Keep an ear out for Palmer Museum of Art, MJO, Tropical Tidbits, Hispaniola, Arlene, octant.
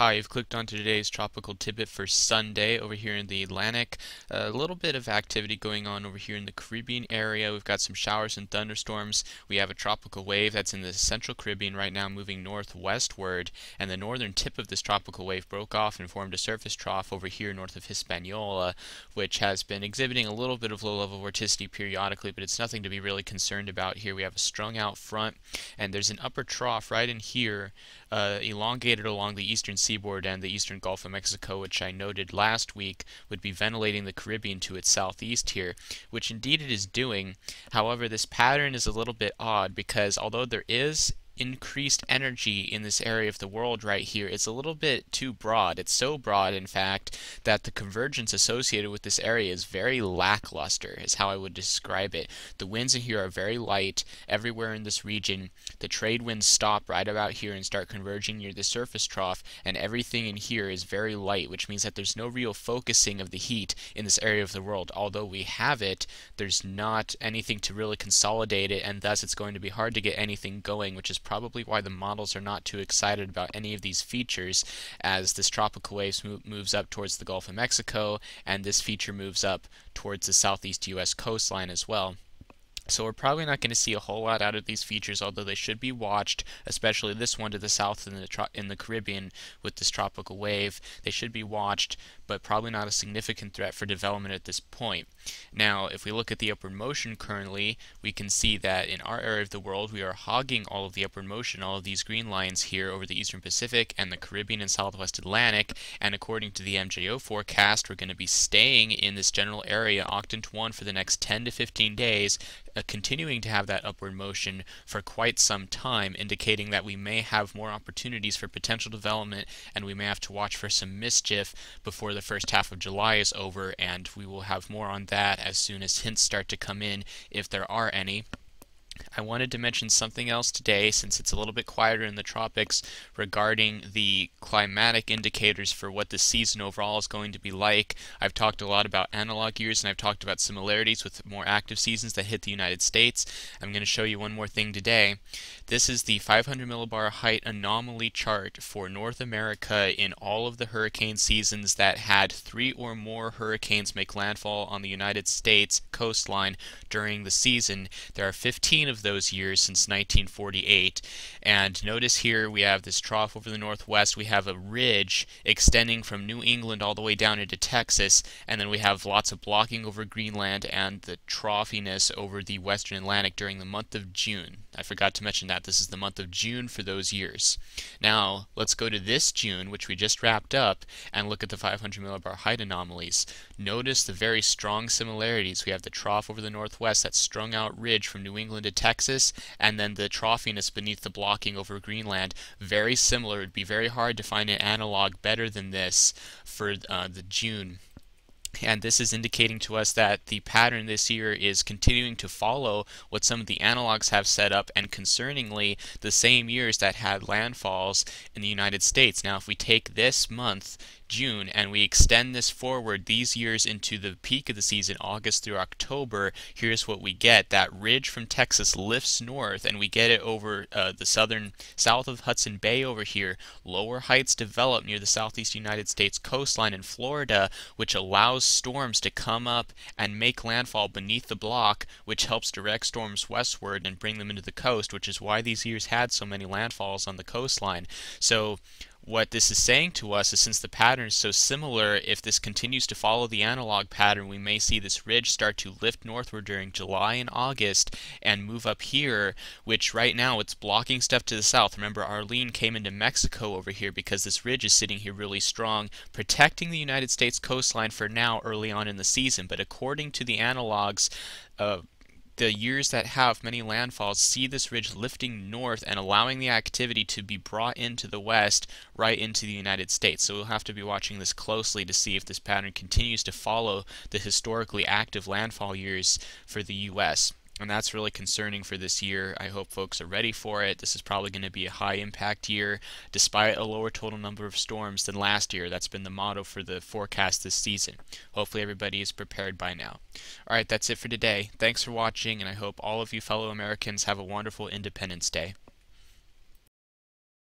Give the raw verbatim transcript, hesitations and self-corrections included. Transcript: Hi, you've clicked on today's Tropical Tidbit for Sunday over here in the Atlantic. A little bit of activity going on over here in the Caribbean area. We've got some showers and thunderstorms. We have a tropical wave that's in the central Caribbean right now moving northwestward, and the northern tip of this tropical wave broke off and formed a surface trough over here north of Hispaniola, which has been exhibiting a little bit of low-level vorticity periodically, but it's nothing to be really concerned about here. We have a strung out front, and there's an upper trough right in here, uh, elongated along the eastern seaboard and the eastern Gulf of Mexico, which I noted last week would be ventilating the Caribbean to its southeast here, which indeed it is doing. However, this pattern is a little bit odd because although there is increased energy in this area of the world right here, it's a little bit too broad. It's so broad, in fact, that the convergence associated with this area is very lackluster, is how I would describe it. The winds in here are very light everywhere in this region. The trade winds stop right about here and start converging near the surface trough, and everything in here is very light, which means that there's no real focusing of the heat in this area of the world. Although we have it, there's not anything to really consolidate it, and thus it's going to be hard to get anything going, which is probably why the models are not too excited about any of these features, as this tropical wave mo moves up towards the Gulf of Mexico, and this feature moves up towards the southeast U S coastline as well. So we're probably not going to see a whole lot out of these features, although they should be watched, especially this one to the south in the, tro in the Caribbean with this tropical wave. They should be watched, but probably not a significant threat for development at this point. Now, if we look at the upward motion currently, we can see that in our area of the world, we are hogging all of the upward motion, all of these green lines here over the eastern Pacific and the Caribbean and southwest Atlantic, and according to the M J O forecast, we're going to be staying in this general area, octant one, for the next ten to fifteen days, continuing to have that upward motion for quite some time, indicating that we may have more opportunities for potential development, and we may have to watch for some mischief before the first half of July is over, and we will have more on that as soon as hints start to come in, if there are any. I wanted to mention something else today, since it's a little bit quieter in the tropics, regarding the climatic indicators for what the season overall is going to be like. I've talked a lot about analog years, and I've talked about similarities with more active seasons that hit the United States. I'm going to show you one more thing today. This is the five hundred millibar height anomaly chart for North America in all of the hurricane seasons that had three or more hurricanes make landfall on the United States coastline during the season. There are fifteen of those years since nineteen forty-eight, and notice here we have this trough over the northwest, we have a ridge extending from New England all the way down into Texas, and then we have lots of blocking over Greenland and the troughiness over the western Atlantic during the month of June. I forgot to mention that this is the month of June for those years. Now let's go to this June, which we just wrapped up, and look at the five hundred millibar height anomalies. Notice the very strong similarities. We have the trough over the northwest, that strung out ridge from New England to Texas, and then the troughiness beneath the blocking over Greenland. Very similar. It would be very hard to find an analog better than this for uh, the June. And this is indicating to us that the pattern this year is continuing to follow what some of the analogs have set up, and concerningly, the same years that had landfalls in the United States. Now, if we take this month, June, and we extend this forward these years into the peak of the season, August through October, here's what we get. That ridge from Texas lifts north, and we get it over uh, the southern, south of Hudson Bay over here. Lower heights develop near the southeast United States coastline in Florida, which allows storms to come up and make landfall beneath the block, which helps direct storms westward and bring them into the coast, which is why these years had so many landfalls on the coastline. So what this is saying to us is, since the pattern is so similar, if this continues to follow the analog pattern, we may see this ridge start to lift northward during July and August and move up here, which right now it's blocking stuff to the south. Remember, Arlene came into Mexico over here because this ridge is sitting here really strong, protecting the United States coastline for now early on in the season. But according to the analogs, uh, the years that have many landfalls see this ridge lifting north and allowing the activity to be brought into the west, right into the United States. So we'll have to be watching this closely to see if this pattern continues to follow the historically active landfall years for the U S And that's really concerning for this year. I hope folks are ready for it. This is probably going to be a high impact year, despite a lower total number of storms than last year. That's been the motto for the forecast this season. Hopefully everybody is prepared by now. All right, that's it for today. Thanks for watching, and I hope all of you fellow Americans have a wonderful Independence Day.